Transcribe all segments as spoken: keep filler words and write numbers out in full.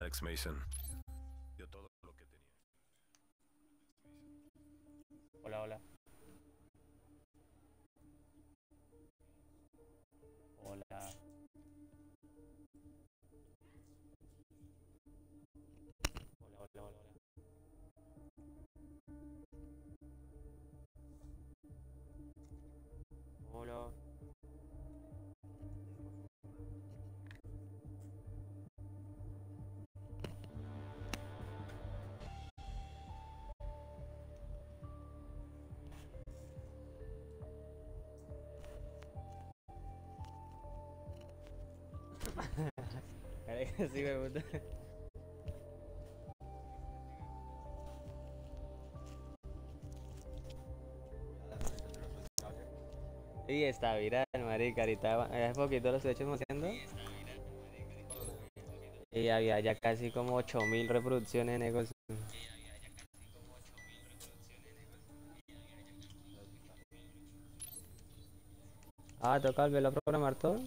Alex Mason. Dio todo lo que tenía. Hola, hola. Hola. Hola, hola, hola, hola. Hola. Sí, me gusta. Y está viral, marica, ahorita hace poquito lo estuvimos haciendo y había ya casi como ocho mil reproducciones de negocio. Ah, toca volverlo a programar todo.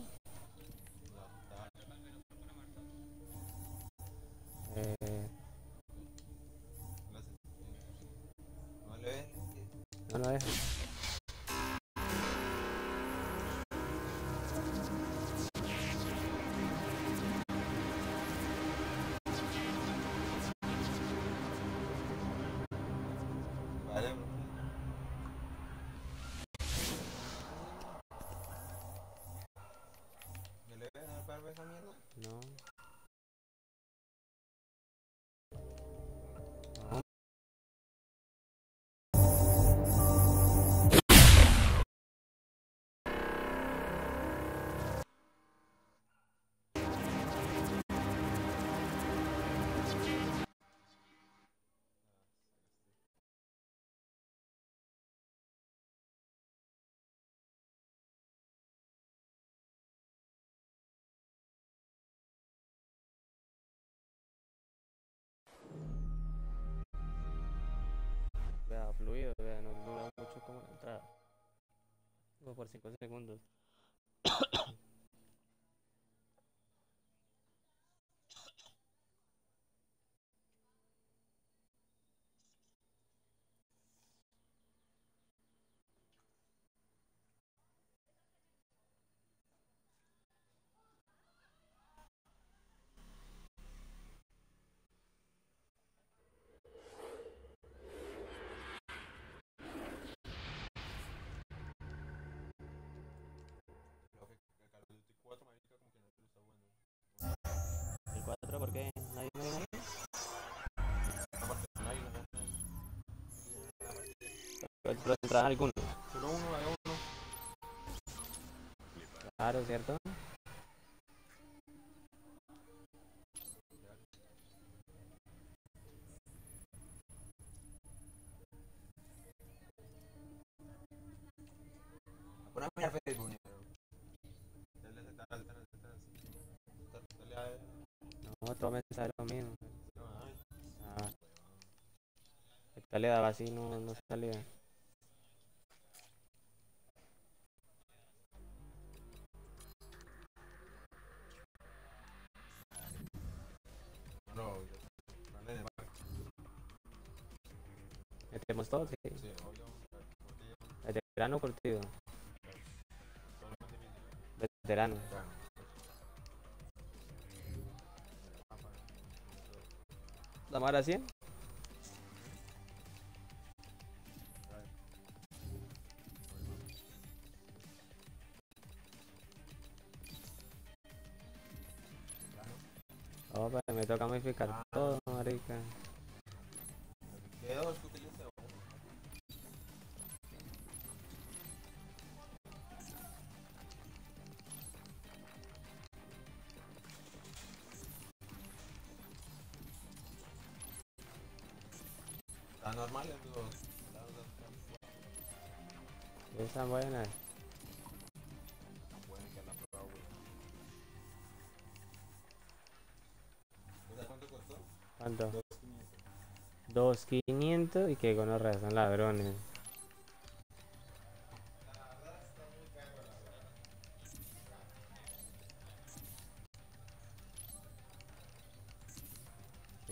Fluido, ¿verdad? No dura mucho como la entrada, como por cinco segundos. ¿Pero entrarán algunos? Solo uno, hay uno. Claro, ¿cierto? No, otro mensaje lo mismo. Ah. Esta le daba así, no, no salía. ¿Metemos todo? Sí. Sí, obvio. ¿Veterano o curtido? Veterano. ¿La mara cien? Oh, pero me toca modificar ah. todo, marica. ¿Quedó? ¿Están normales los? ¿Están buenas? ¿Cuánto? dos mil quinientos y que con los razón ladrones.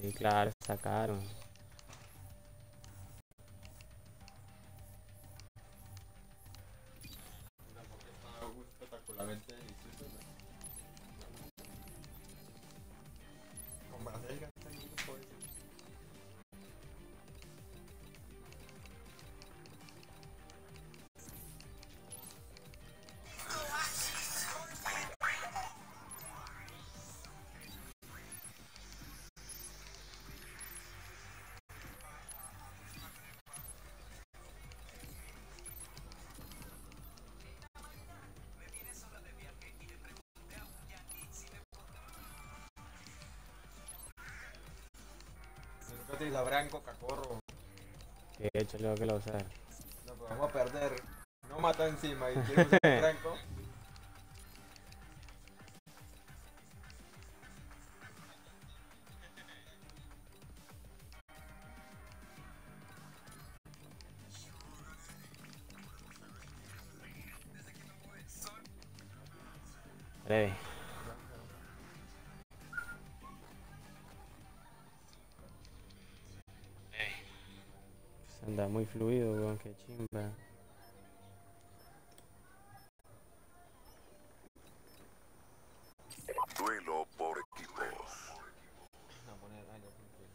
Sí, claro, sacaron. Y la branco, cacorro. Que he hecho, luego que lo usar. No, pues vamos a perder. No mata encima y quiero usar el branco. Breve. Anda muy fluido, weón, que chimba. Duelo por equipos.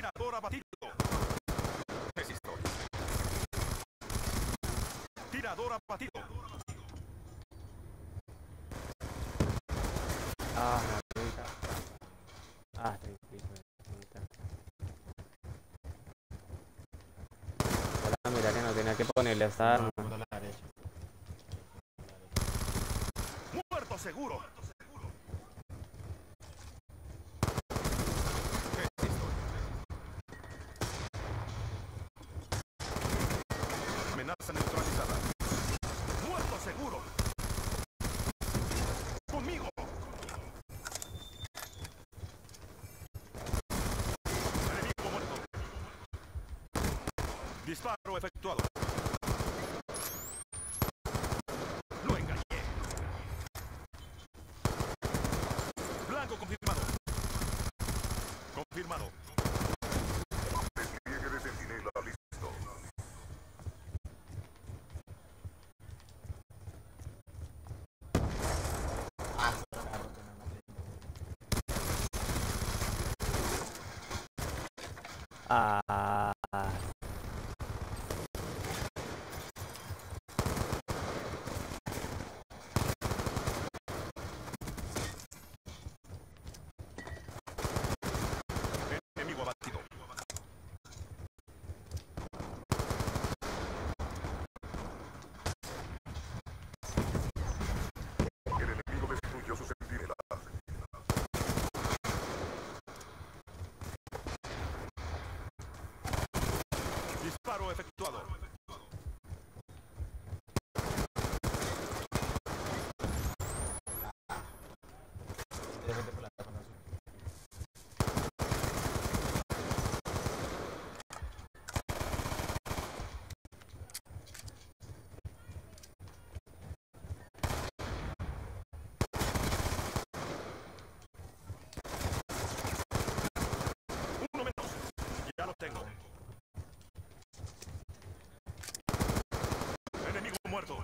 Tirador abatido. Resisto. Tirador abatido. Ah, marica. Ah, tranquilo. Mira que no tenía que ponerle esta arma. Puerto seguro. Amenaza neutralizada. Puerto seguro. Conmigo. Enemigo muerto. Disparo efectuado. Confirmado. Confirmado. Despliegue de centinela listo. Ah. Disparo efectuado. Uno menos. Ya lo tengo. Muerto.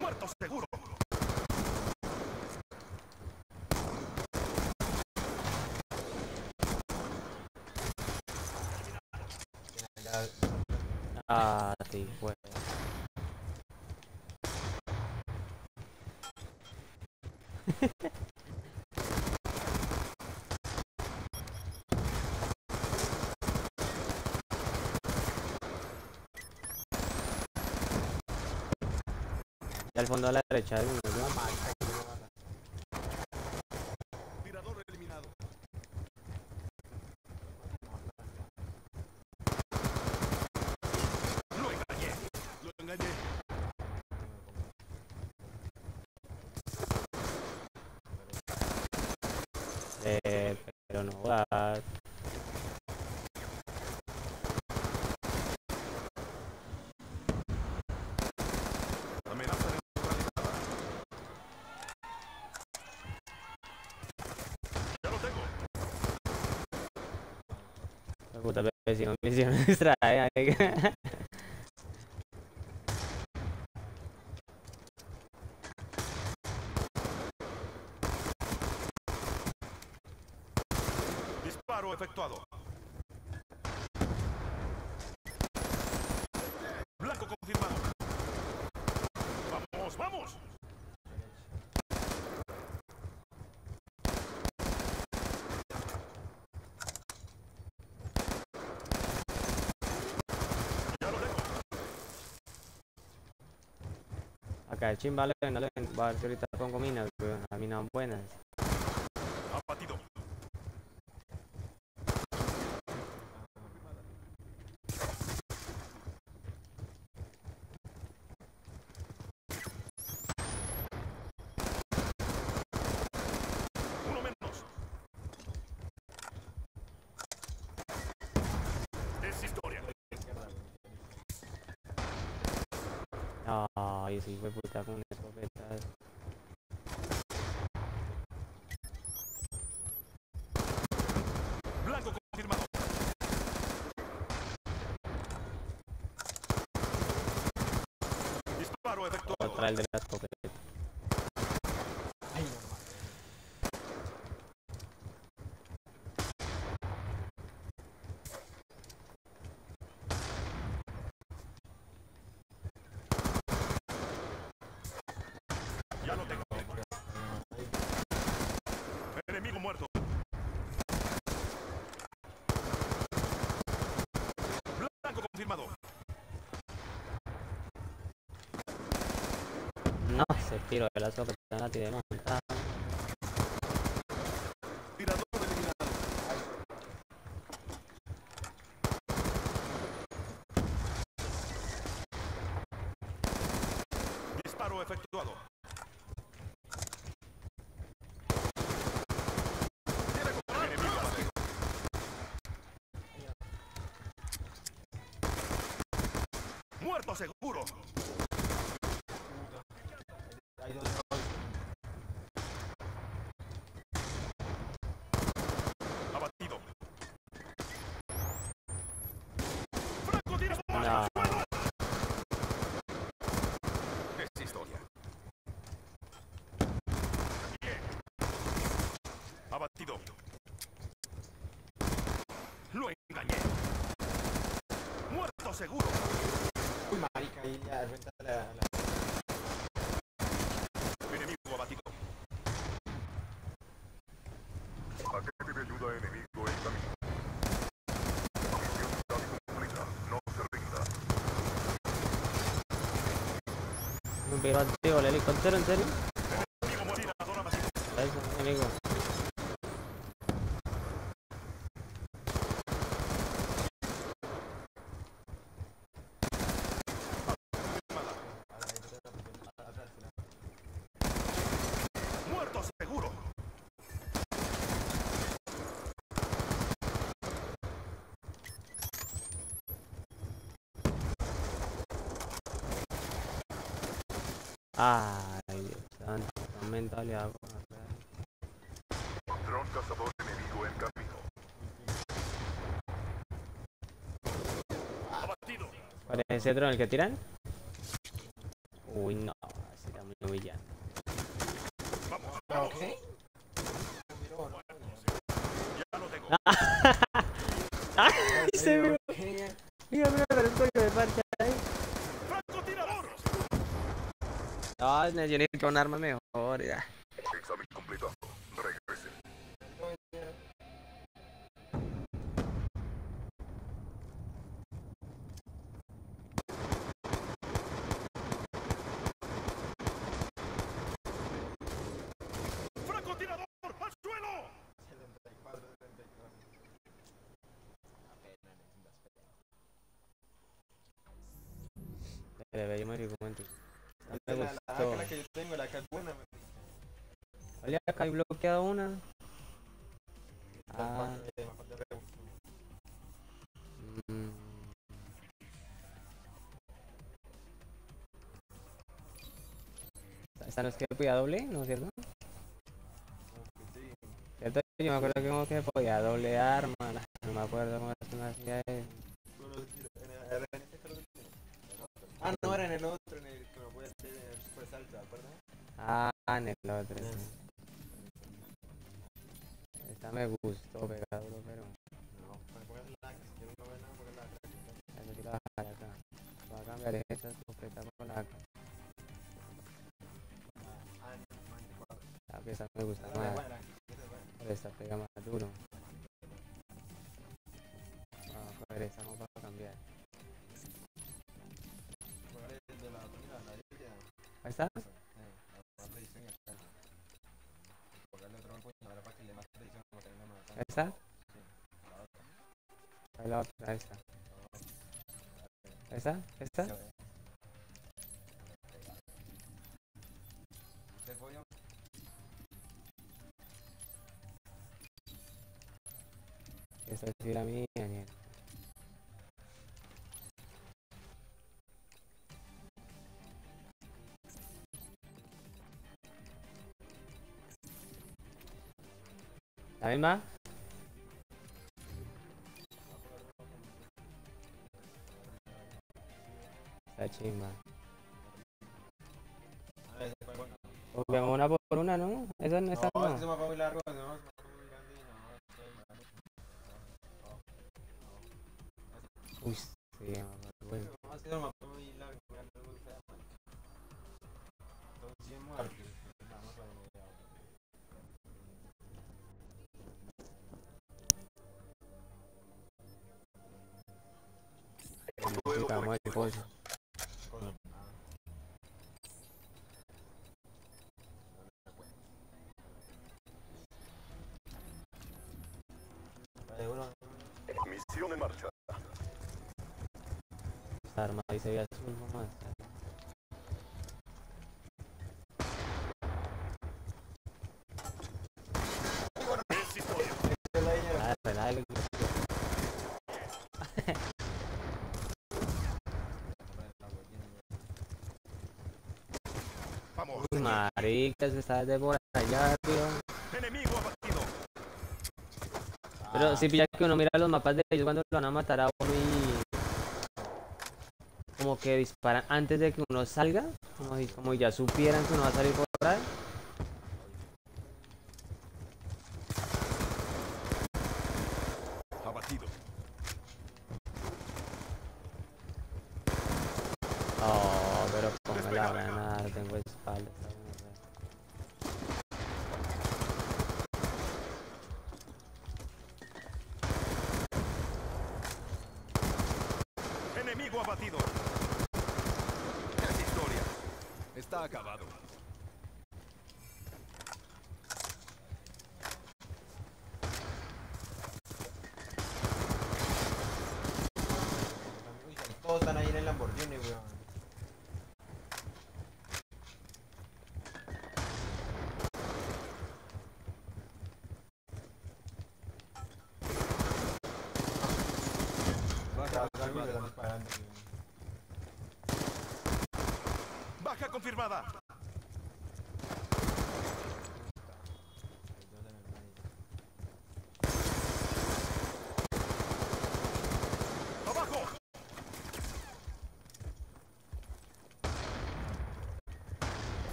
Muerto seguro. Ah, sí, bueno. Al fondo a la derecha de uno, ¿no? Tirador eliminado. Lo engañé. Lo engañé. Eh, pero no va. Puta, pero si no me hicieron distraer. Disparo efectuado. Blanco confirmado. Vamos, vamos. Acá, chin, vale, vale, va a ver si ahorita pongo minas, pero las minas son buenas. Abatido. Uno menos. Es historia. Ay, sí, fue puta con escopetas. Blanco confirmado. Disparo efectuado. Otra el de las escopetas. Ay, ya lo tengo. Enemigo muerto. confirmado. No, ese tiro de la sopa la tiene montada. Tirador eliminado. Disparo efectuado. Muerto seguro. Abatido. Franco tira bomba. Es historia. Bien. Abatido. Lo engañé. Muerto seguro. Uy, marica, ahí la renta la... la... Enemigo abatido. Paquete de ayuda a enemigo en camino. Misión casi completa, no se rinda. Un piroteo, el helicóptero, ¿en serio? Enemigo morirá, dona masiva. Eso, enemigo. Ay, Dios santo, aumenta le hago. Dron cazador enemigo en camino. Abatido. ¿Cuál es ese dron el que tiran? Uy, no, así está muy humillante. Vamos, vamos. ¿Qué? Ya lo tengo. Ay, se vio. Mira, mira, pero un coño de parcha ahí. No, necesito un arma mejor, ya. Examen completado. Regrese. ¡Francotirador! ¡Al suelo! setenta y cuatro, setenta y cuatro. Espera, veía maricumentos. Me gustó. La, la, la que yo tengo, la que es buena. Oye, acá hay bloqueada una. Ah. Mm. Esta no es que podía doble, ¿no es cierto? Sí. Cierto, yo me acuerdo que como que podía doble arma, no me acuerdo cómo es una hacía de... Ah, no, era en el otro, en el que me voy a hacer después salto, ¿verdad? Ah, en el otro. Yes. Esta me gustó, pegaduro, pero... No, me voy a hacer la que si quiero no ver nada, voy a hacer la que. Ya me quiero bajar acá. Voy a cambiar esta escopeta por la que. Ah, no, no, esta me gusta más. Pero esta pega más duro. Vamos a ver, esta no va a cambiar. Ahí está. Ahí está. Ahí la otra, ahí está. Ahí está, ahí está. Esa es la mía, Daniel. ¿La misma? Está chimba. Vamos una por una, ¿no? Esa no está. No, se me va muy largo, se me va muy grande y no. Uy, sí, bueno. Se me va muy largo, me va muy feo. Entonces, cien muertos. Bueno. Misión en marcha. Esta arma ahí se ve azul nomás. Marica, se está de por allá, tío. Enemigo abatido. Pero ah, si pilla que uno mira los mapas de ellos cuando lo van a matar a uno y como que disparan antes de que uno salga, como si como ya supieran que uno va a salir por ahí. Abatido. Oh, pero con la granada tengo espalda. Abatido. Es historia. Está acabado. Todos están ahí en el Lamborghini, weón. Baja, baja, baja confirmada. Abajo.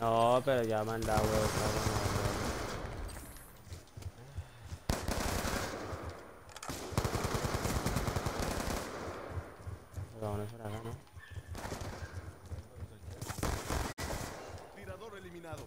No, pero ya me han dado huevos. Tirador eliminado.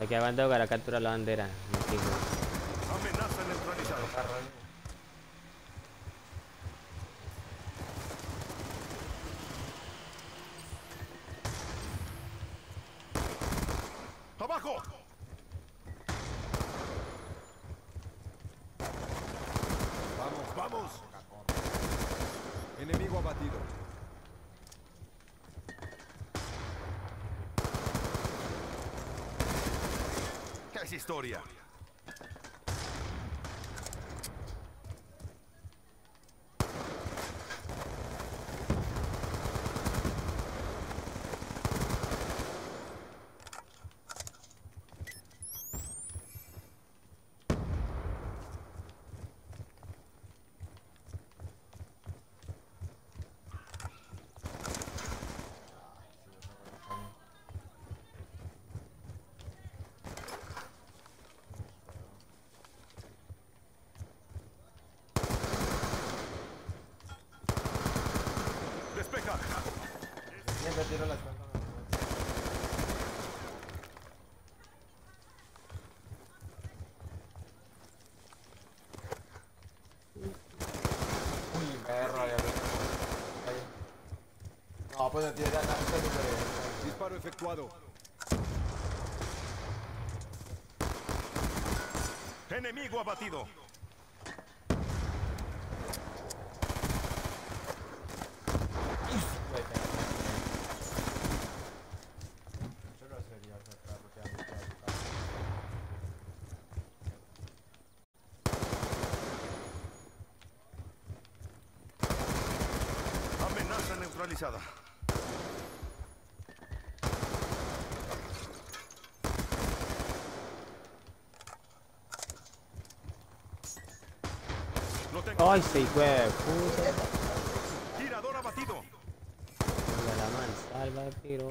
Hay que avanzar para capturar la bandera. Amenaza neutralizada. ¡Abajo! ¡Vamos, vamos! Enemigo abatido. ¿Qué es historia? Siempre tiro las cuentas. Uy, perro, ya me... No, pues no tiene nada. Disparo efectuado. Enemigo abatido. Neutralizada. No tengo. Ay, sí, güey. Tirador abatido. La mansalva de tiro.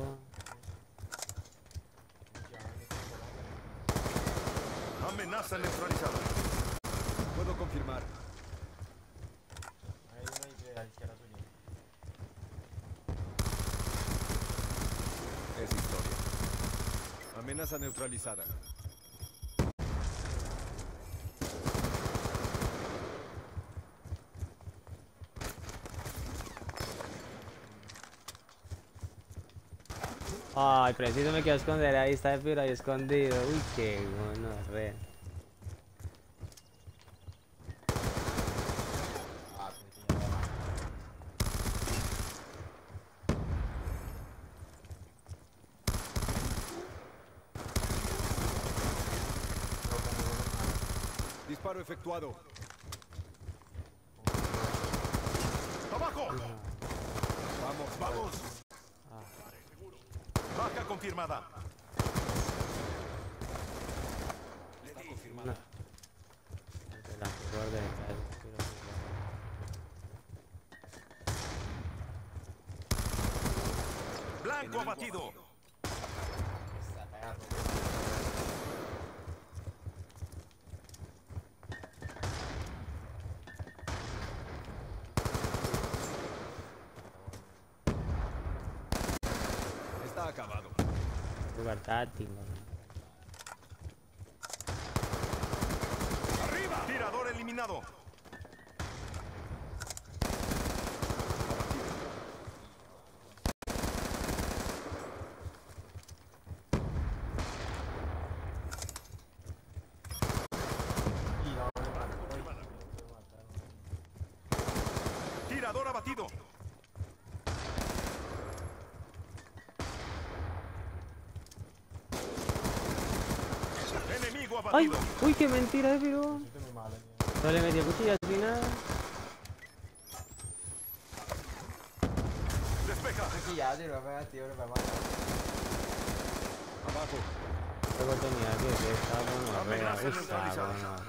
Amenaza neutralizada. Puedo confirmar. Hay una I P a la izquierda tuya. Es historia. Amenaza neutralizada. Ay, preciso me quedo a esconder. Ahí está el piro ahí escondido. Uy, qué bueno, re. Disparo efectuado. ¡Abajo! Vamos, vamos. Ah. Baja confirmada. Le di. Confirmada. Blanco abatido. Acabado. Lugar táctico. Arriba. Tirador eliminado. Tirador abatido. ¡Ay! ¡Uy, qué mentira de piro! No le metí cuchillas ni nada. ¡Despeja! Aquí ya, tío, tío, me va a matar. Abajo. Qué oportunidad, tío, que está bueno, arriba, que está bueno, arriba.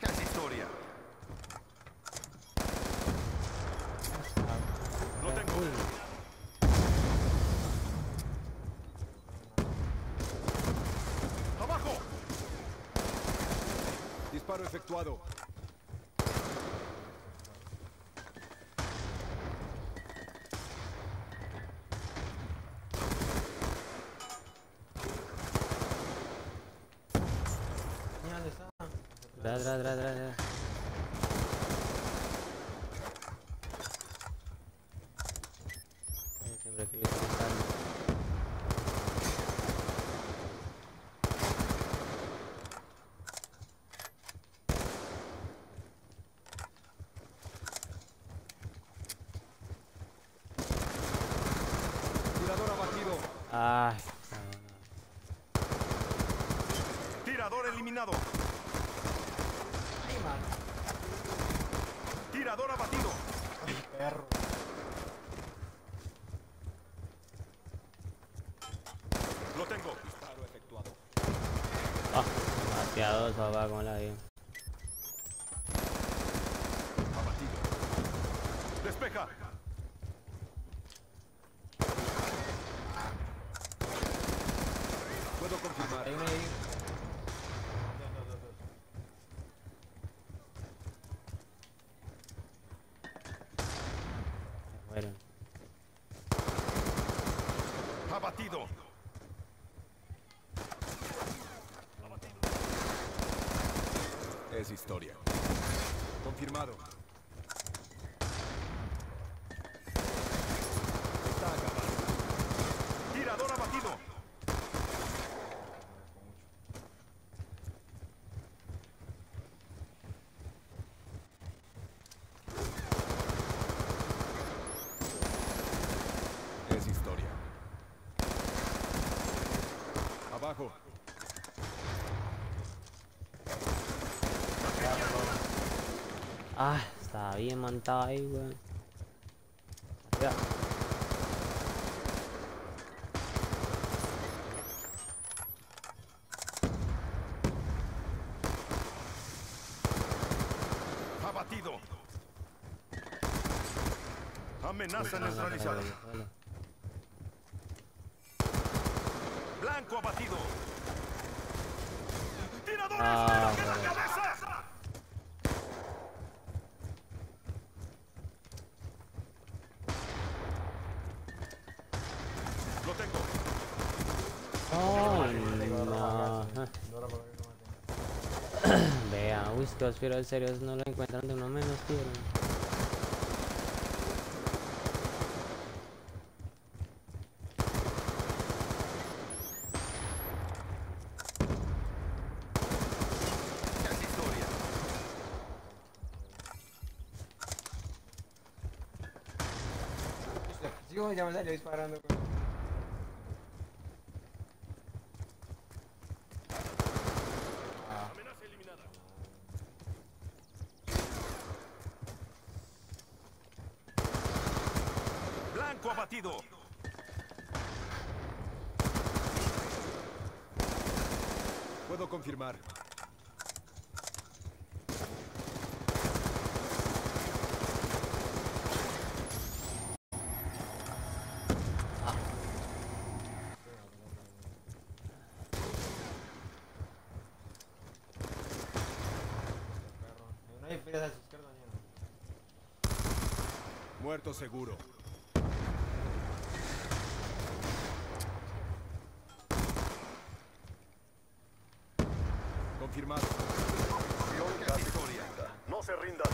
¡Casi historia! No tengo... Disparo efectuado. Da, da, da, da, da. Siempre que Ay, no, no. Tirador eliminado. Ay, man. Tirador abatido. Ay, perro. Lo tengo. Disparo efectuado. Ah, demasiado, papá, como la vi. Abatido. Despeja. Confirmar. Ahí, ahí. Bueno. Abatido. Es historia. Confirmado. Está acabado. Tirador abatido. Abajo. Ah, está bien montado ahí, weón. Ya. Abatido. Amenaza neutralizada. Blanco abatido. Ah, bueno. Lo tengo. Oh, no. Vea, uy, que los fieros serios no lo encuentran de uno menos, tío. Yo ya me salió disparando. Ah. Amenaza eliminada. Blanco abatido. Puedo confirmar. Muerto seguro. Confirmado. No se rindan.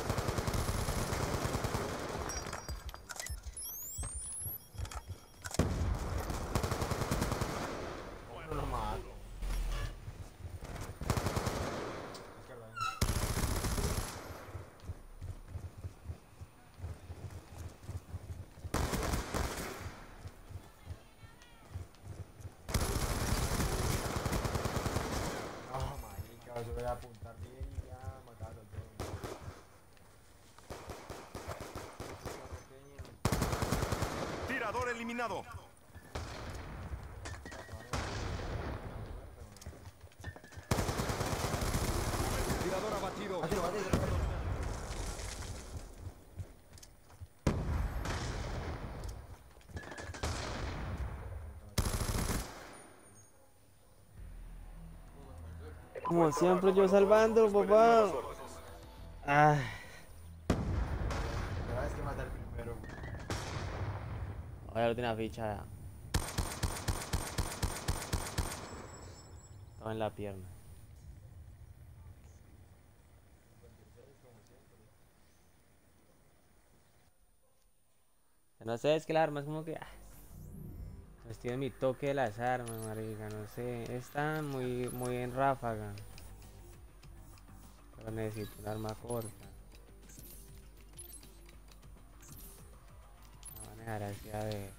Yo voy a apuntar bien y ya matarlo todo. Tirador eliminado. Tirador abatido. Batido, batido, batido. Como siempre yo salvando, papá. Ay. La verdad es que matar primero. Ahora lo tiene fichada. Todo en la pierna. No sé, es que las armas como que... Pues tiene mi toque de las armas, marica, no sé. Está muy, muy en ráfaga. Pero necesito un arma corta. La van a dejar así a ver.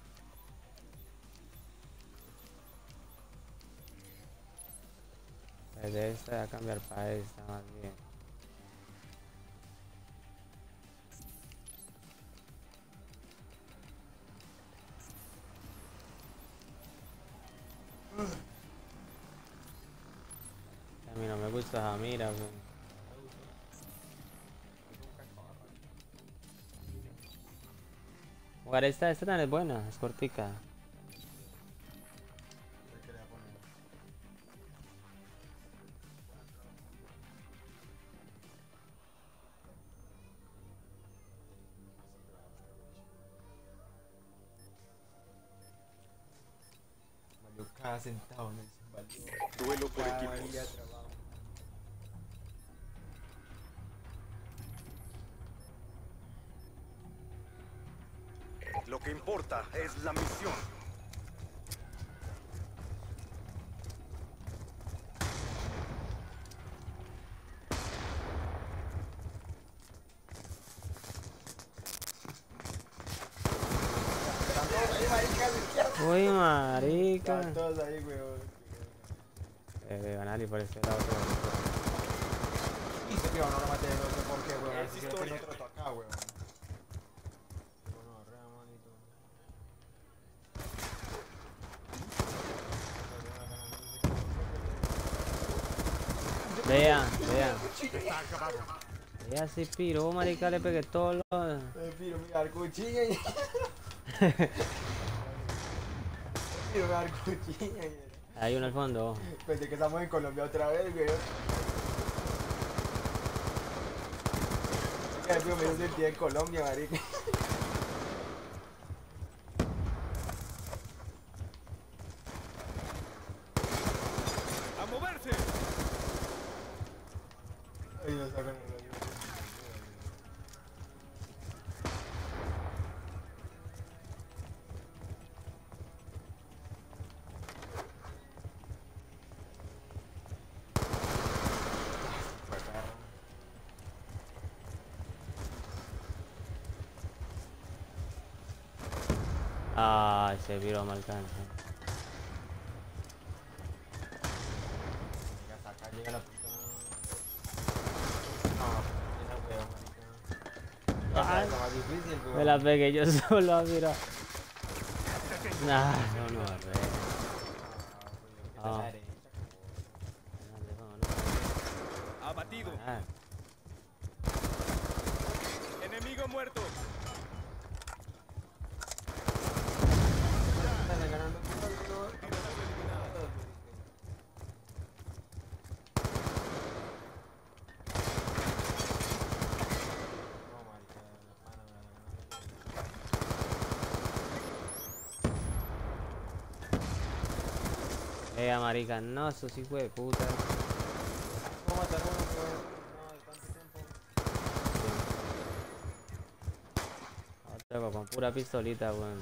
Desde esta voy a cambiar para esta más bien. A mí no me gusta esa mira, güey. Jugar esta, esta tan es buena, es cortica. Cada centavo en ese valor. Duelo por equipos. Lo que importa es la misión. Uy, marica. Están todos ahí, weón. Eh, van a ir por este lado. Y se pegó, no lo maté, no sé por qué, weón. Es historia. Yo tengo otro acá, weón. Bueno, arrea, manito. Vea, vea. Vea, se piró, marica, le pegué todo lo... Se piró, mira, el cuchillo y... Hay uno al fondo. Pensé que estamos en Colombia otra vez, güey. Cambio me dio el día de Colombia, marico. ¡A moverse! Ahí lo sacan el rollo. Ay, se viró mal alcance. Llega hasta acá, llega la puta. No, esa hueá, marica. Difícil, me la pegué yo solo a virar. Nah, no, no, no, no, no. Abatido. Enemigo muerto. Ea, marica, no, eso sí fue de puta. ¿Cómo matar uno, pues? No, ¿cuánto tiempo? No, loco, con pura pistolita, weón.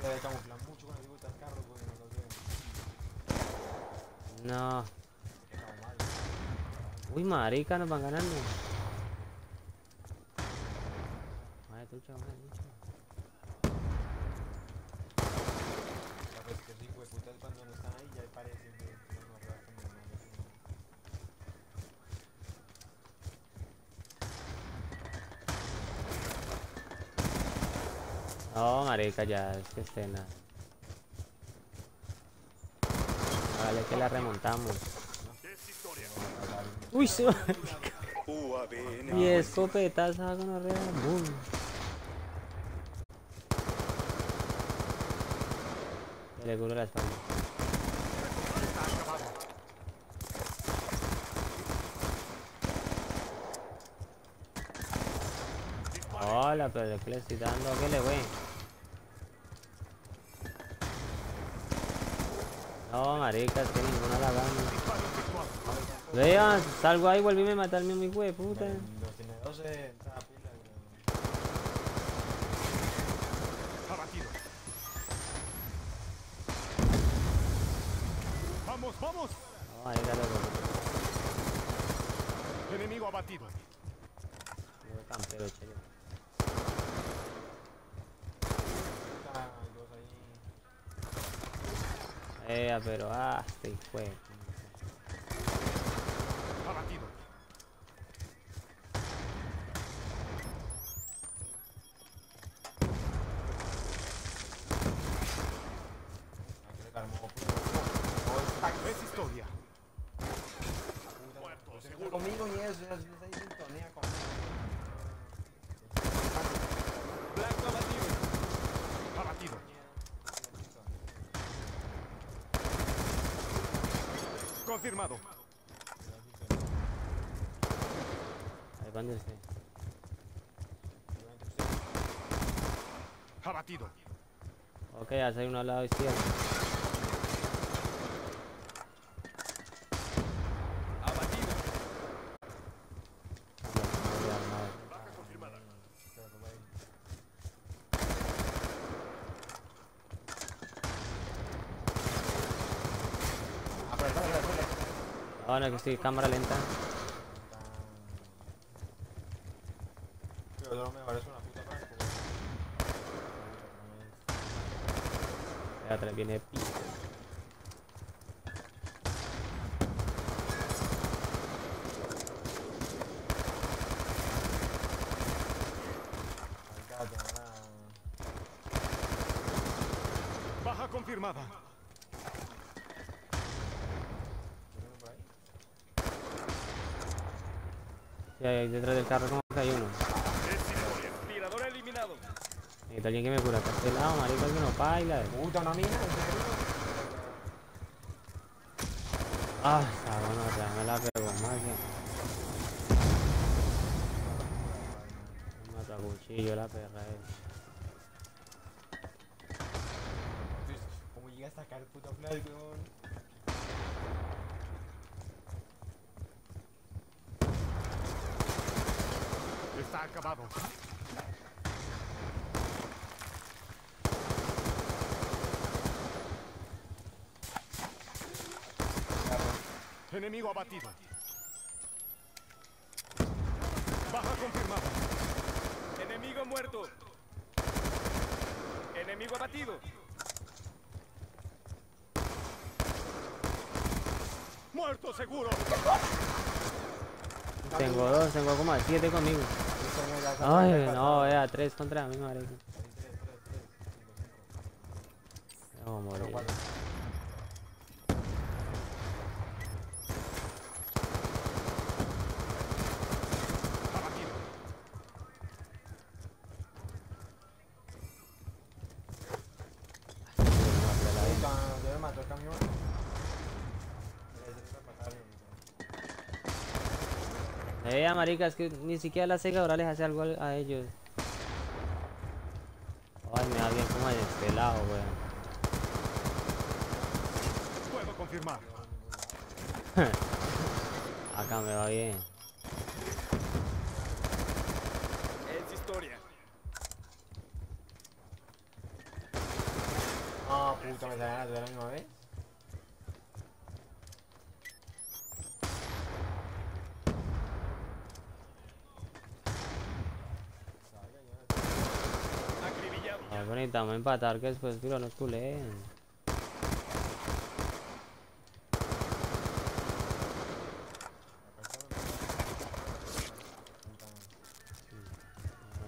Te voy a camuflar mucho con el dibujo tan carro, porque no lo veo. No. Uy, marica, nos van ganando. Madre tucha, madre tucha. Ya ves que rico de putas cuando no están ahí, ya parecen que no nos rascan de nuevo. No, marica, ya, es que escena. Vale, que la remontamos. Uy, se va. Y escopetaza con arriba. Boom. Le cubro la espalda. Hola, pero que le estoy dando, que le voy. No, marica, es que ninguna la gana. Vean, salgo ahí, volví a matarme a mi güey, puta. dos doce, está a pila, güey. Abatido. Vamos, vamos. No, ahí dale, güey. Enemigo abatido. Yo campero, che. Ea, pero ah, sí fue. Abatido. Es historia. Muerto, conmigo y eso, ya se ahí sintonía conmigo. Blanco abatido. Abatido. Confirmado. Levántese. Abatido. Ok, hace uno al lado izquierdo. Abatido. Baja confirmada. Ahora que estoy cámara lenta. Pero no me parece una puta para. Ya atrás viene pico. Baja confirmada. Ahí detrás del carro como que hay uno. Hay alguien que me cura acá a este lado, marico, alguien no baila. De... Puta, una mina, ah, está bueno, ya me la pegó más que... Mata cuchillo la perra esa. ¿Cómo llega a sacar el puto flash, weón? Está acabado. Enemigo abatido. Baja confirmada. Enemigo muerto. Enemigo abatido. Muerto seguro. Tengo dos, tengo como a siete conmigo. Ay, no, era tres contra mí, madre. No, morir. Vea, marica, es que ni siquiera la Sega ahora les hace algo a ellos. Ay, me da bien como de este lado, weón. Puedo confirmar. Acá me va bien. Es historia. Ah, oh, puta, me salgan a tu de la misma vez. Necesitamos empatar que después tiro nos culé.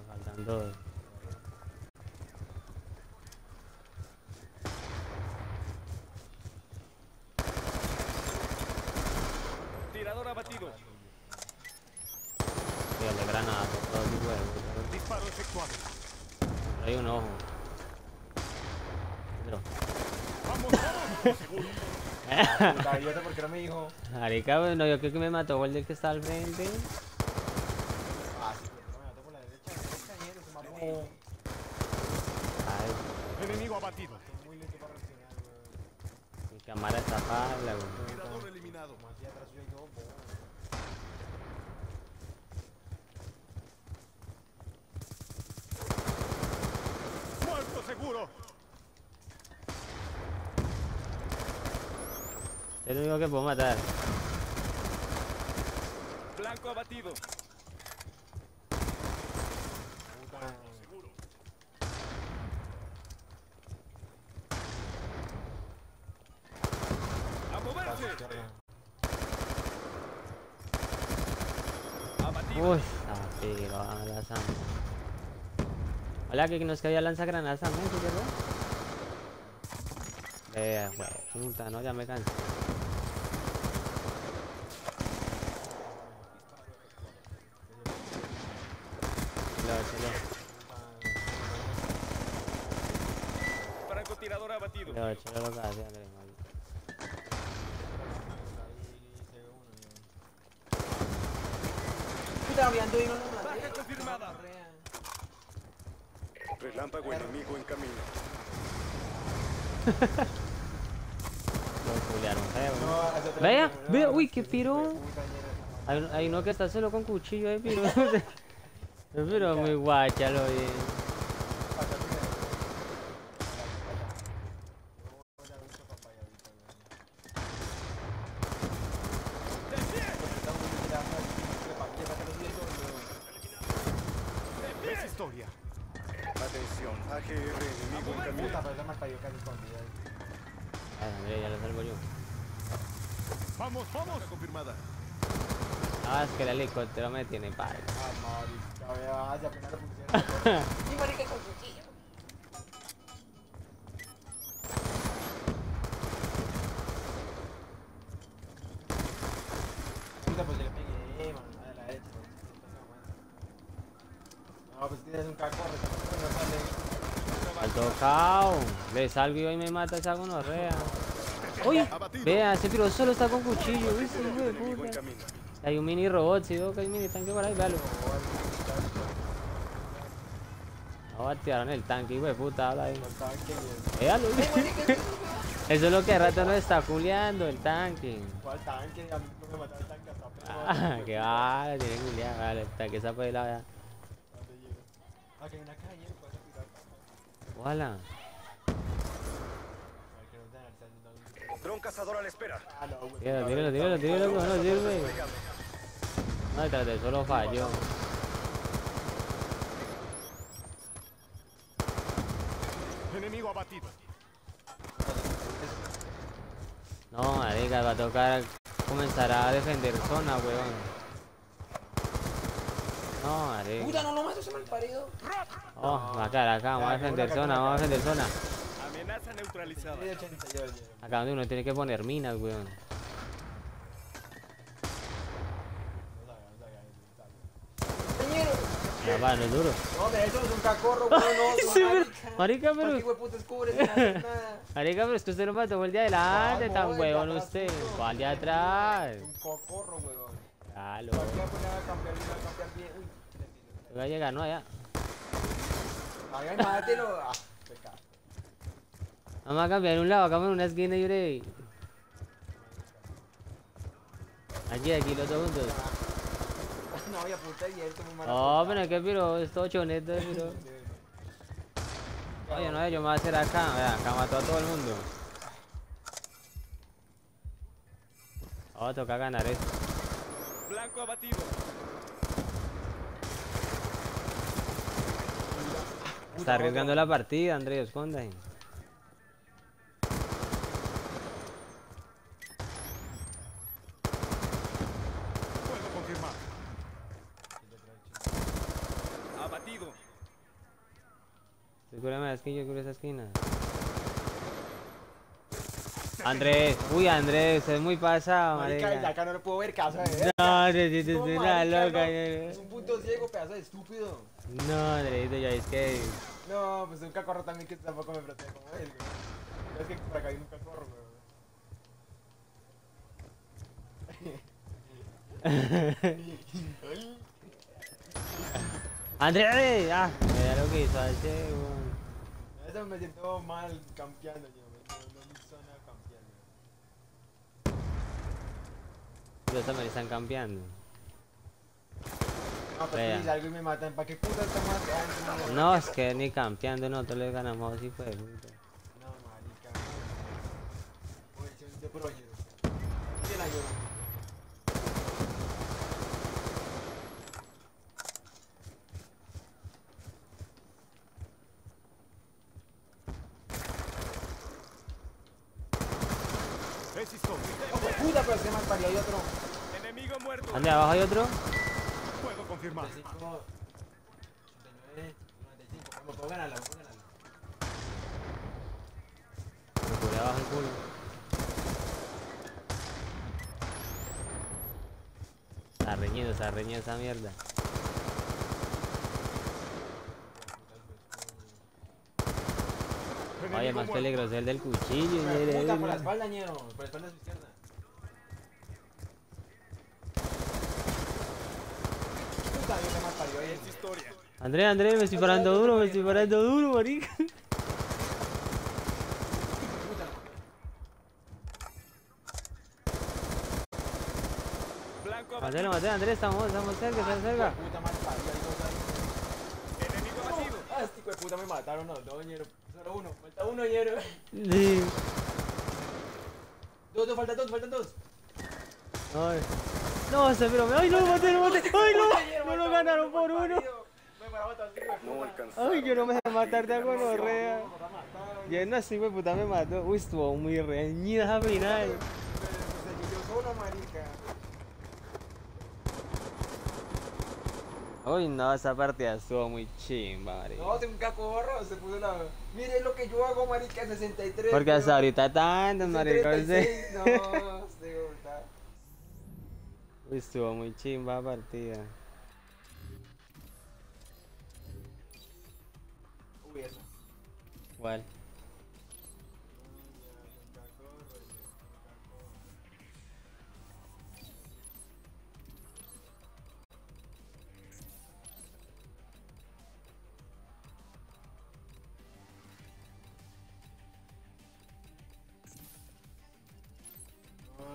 Faltan dos. Tirador abatido. Tírale granada por todo el huevo. Disparo efectuado. Hay un ojo. ¿Por qué no me dijo? Marica, bueno, yo creo que me mató el del que está al frente. Ah, sí, pero me mató por la derecha. Se mató. Ay, enemigo abatido. Estoy muy lento para reaccionar, weón. Mi cámara está para la weón. Mirador eliminado. Como aquí atrás yo hay dos, weón. Muerto seguro. Es lo único que puedo matar. Blanco abatido. Puta. A moverse. Abatido. Uy, tío, a la sangre. Hola, que nos cabía lanzagranadas también, ¿sí, verdad? Eh, bueno, puta, no, ya me canso. Francotirador abatido. No, échale lo que hace, Andrés, mal. Puta, abriendo y no lo maté. Baja confirmada. Relámpago enemigo en camino. No, vea, vea, uy, qué piro. Hay, hay uno que está solo con cuchillo, eh, piro. Pero muy guacha, lo bien. Es historia. Atención, A G R enemigo en camino. Ah, André, ya lo salvo yo. Vamos, vamos. Confirmada. Ah, es que el helicóptero me tiene padre. Ah, marica, ya apenas lo funciona. Sí, marica, con cuchillo. Puta, pues yo le pegué, man, a la derecha. No, pues tienes un cacorre, no sale. Al tocado. Le salgo yo y me mata esa gonorrea. Uy, vea, ese tiro solo está con cuchillo. Uy, ese hijo de puta. Hay un mini robot, si veo que hay mini tanque por ahí, véalo. No, activaron el tanque, hijo de puta, habla ahí. Véalo, güey. Eso es lo que de rato nos está culeando, el tanque. ¿Cuál tanque? A mí me mató el tanque hasta peor. Que vale, tiene culeado, vale, el tanque está por ahí, la verdad. Aquí hay una calle, puedes tirar. Ojalá. Dron cazador a la espera. Tíralo, tíralo, tíralo, tíralo, no sirve. No, detrás de solo falló. Enemigo abatido. No, marica, va a tocar comenzar a defender zona, weón. No, marica. Puta, no lo mato, se me ha parido. Oh, va a caer acá, vamos a defender zona, vamos a defender zona. Amenaza neutralizada. Acá donde uno tiene que poner minas, weón. No, va, no es duro. No, de eso es un cacorro, weón. No, marica, pero. Marica, pero es que usted no mató el día de adelante, tan weón usted. ¿Cuál de atrás? Un cocorro, weón. Claro. Voy a llegar, no, allá. Allá, mátelo. Vamos a cambiar un lado, acá por una esquina y breve. Aquí, aquí, los dos juntos. No, voy a puta y esto muy mal. No, pero es que piro, es todo choneto, piro. Oye, no, yo me voy a hacer acá, vea, acá mató a todo el mundo. Oh, toca ganar esto. Blanco abatido. Está arriesgando la partida, Andrés, esconda ahí. Cúrame la esquina, yo cubro esa esquina. Andrés, uy Andrés, es muy pasado, marica. Marica, acá no lo puedo ver, caso de verga. No, Andrés, tú eres una loca. Es un punto ciego, pedazo de estúpido. No, Andrés, ya es que... No, pues un cacorro también que tampoco me protege como él, güey. Es que por acá hay un cacorro, güey. Andrés, ah, mira lo que hizo ese, güey. Me siento mal campeando yo, no, no me suena campeando. Los también están campeando. No, pero si algo y me matan, ¿para qué puta están matando? No, es que ni campeando nosotros le ganamos así, pues. No, marica. Oye, yo soy de pro, yo. ¿Quién la lleva? Hay otro. Enemigo muerto. ¿Dónde abajo hay otro? Puedo confirmar. ochenta y nueve, noventa y cinco. Vamos, puedo ganarla, puedo ganarla. Me voy abajo el culo. Está reñido, está reñido esa mierda. Oye, más peligroso el del cuchillo. Puta, por la espalda, ñero. Por la espalda a su izquierda. Andrés, Andrés, me estoy parando duro, me estoy parando duro, marica. Matelo, matelo, Andrés, estamos, estamos cerca, estamos cerca. Enemigo masivo. Ah, este hijo de puta me mataron, no, dos, ñero. Solo uno, falta uno, ñero. Sí. Dos, dos, faltan dos, faltan dos. Ay. No, se pero me... ¡Ay, no, maté, no, maté! ¡Ay, no! ¡No lo ganaron por uno! ¡Ay, yo no me dejé matar de gonorrea! Ya no así, me puta, me mató. Uy, estuvo muy reñida esa final. Uy, no, esa partida estuvo muy chimba, marica. No, tengo un cacorro, se puso la... Mire lo que yo hago, marica, sesenta y tres. Porque hasta ahorita tanto, marica. No, se gusta. Uy, estuvo muy chimba la partida. Uy, eso. ¿Cuál?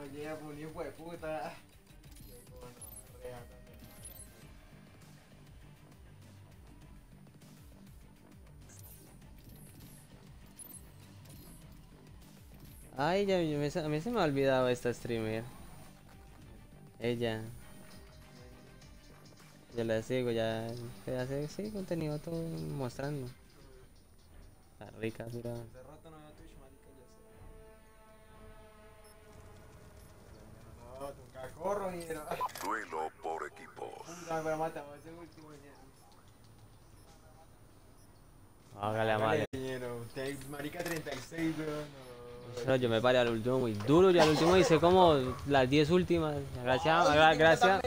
Oye, por mi hijo de puta. Ay, ya, a mí se me ha olvidado esta streamer. Ella. Yo la sigo, ya se hace sí, contenido todo mostrando. Está rica, mira. Corro, niñero. Duelo por equipos. Hágale, madre. Usted marica treinta y seis, weón. No, yo me paré al último muy duro. Yo al último hice como las diez últimas. Gracias, oh, gracias.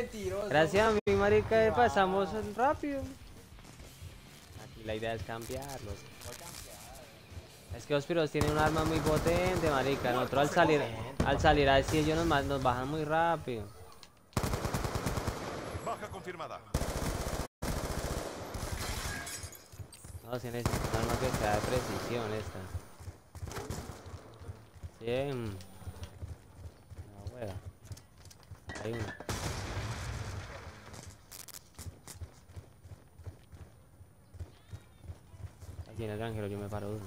Gracias a mi marica, wow. Pasamos rápido. Aquí la idea es cambiarlos. Es que los piros tienen un arma muy potente, marica. Nosotros al salir, al salir así ellos nos, nos bajan muy rápido. Baja confirmada. No, si necesita un arma que sea de precisión esta. Bien. La hueva. Hay una. Aquí en el ángel yo me paro duro.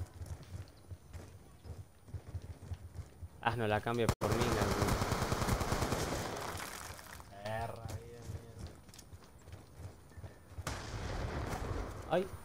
Ah, no la cambia por mí, la... Ay.